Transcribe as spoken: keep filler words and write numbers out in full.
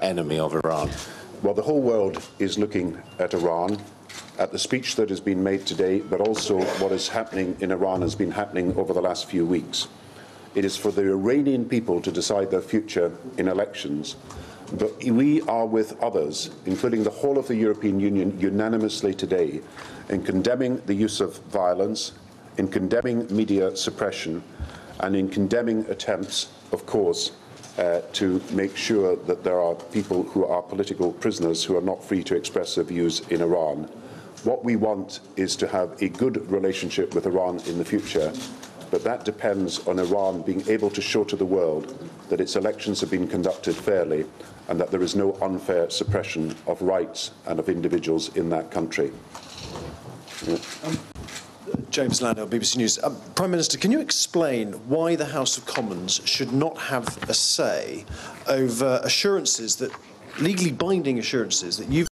enemy of Iran? Well, the whole world is looking at Iran, at the speech that has been made today, but also what is happening in Iran has been happening over the last few weeks. It is for the Iranian people to decide their future in elections. But we are with others, including the whole of the European Union, unanimously today in condemning the use of violence, in condemning media suppression, and in condemning attempts, of course, uh, to make sure that there are people who are political prisoners who are not free to express their views in Iran. What we want is to have a good relationship with Iran in the future, but that depends on Iran being able to show to the world that its elections have been conducted fairly and that there is no unfair suppression of rights and of individuals in that country. Yeah. Um, James Landale, B B C News. Um, Prime Minister, can you explain why the House of Commons should not have a say over assurances that, legally binding assurances that you've